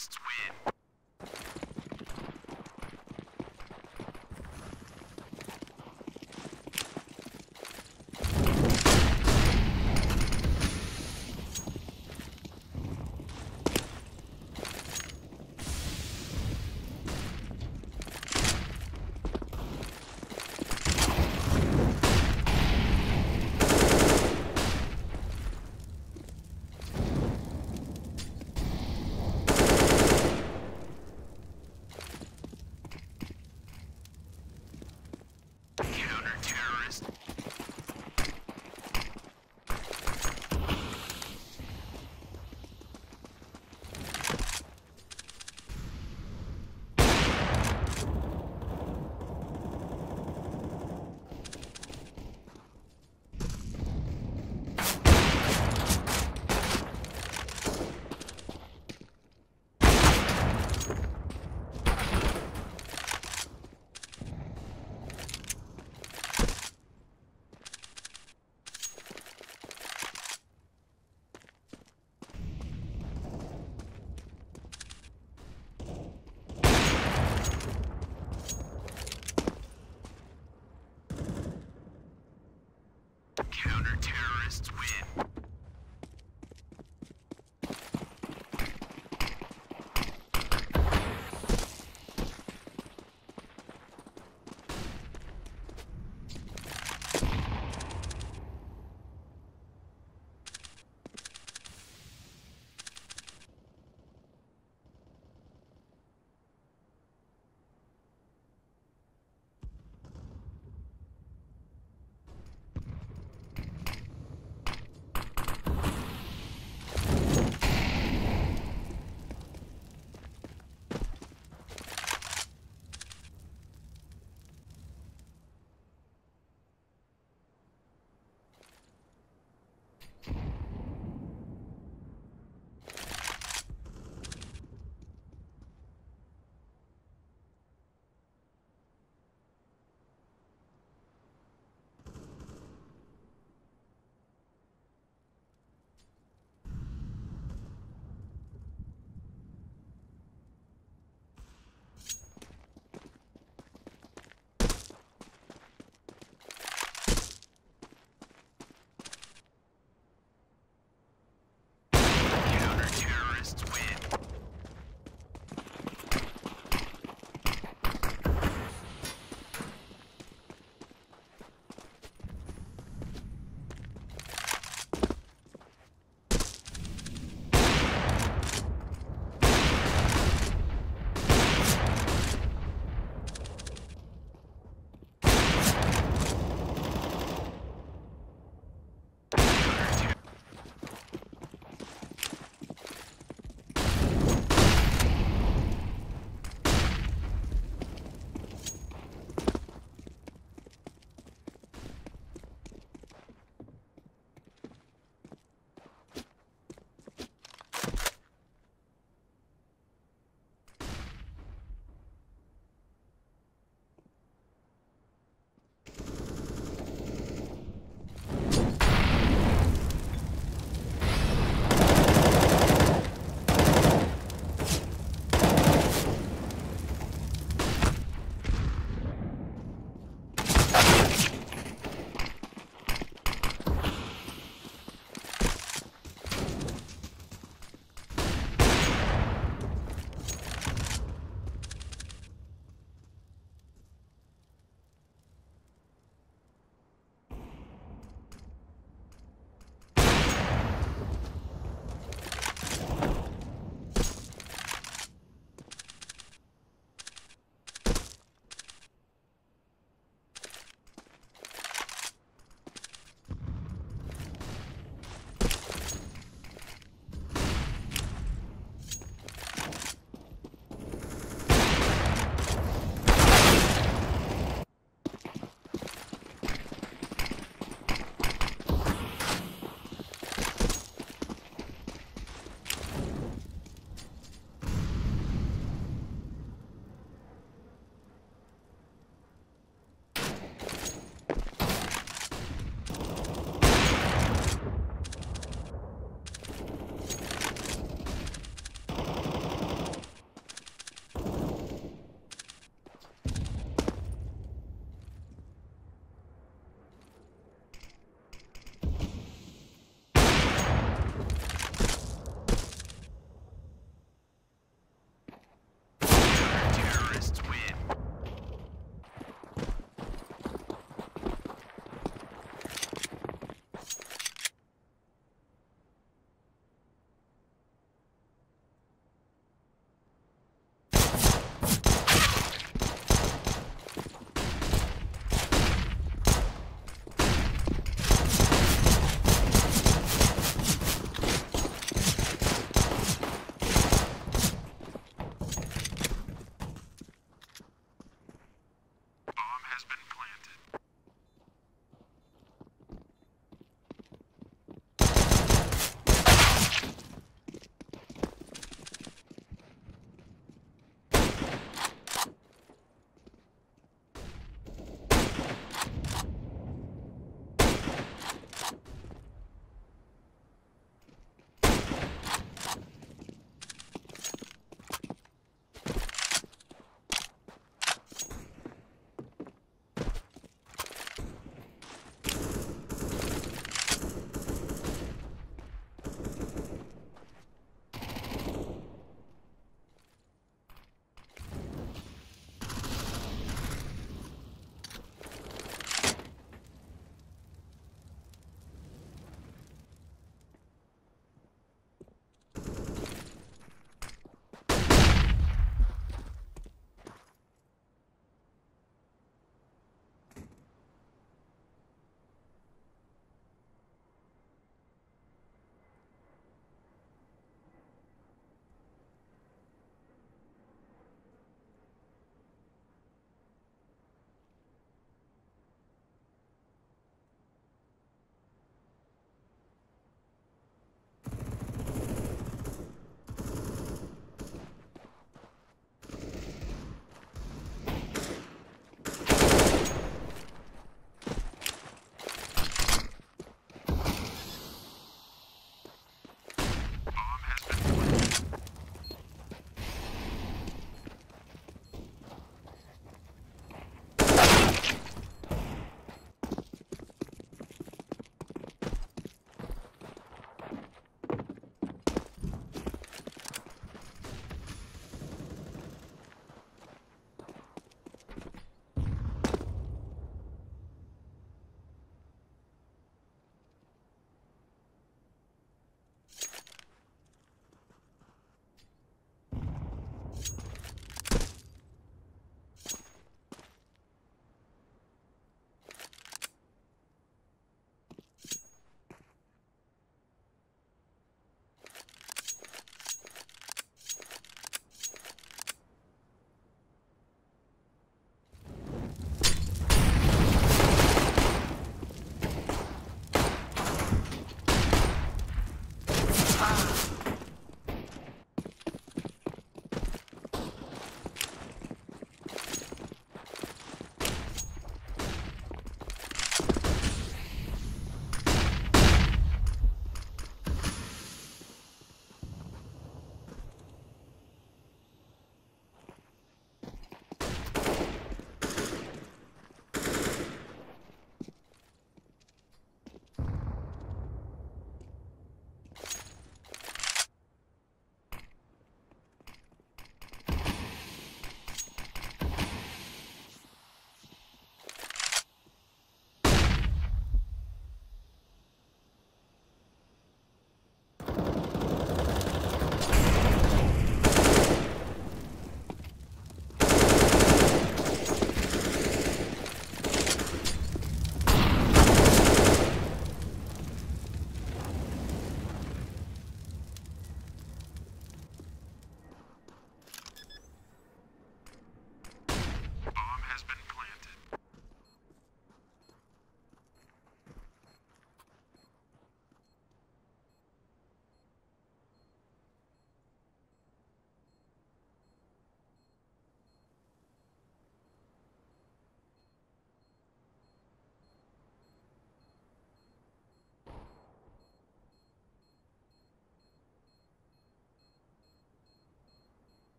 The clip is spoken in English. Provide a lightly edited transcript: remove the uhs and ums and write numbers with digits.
Fascists win.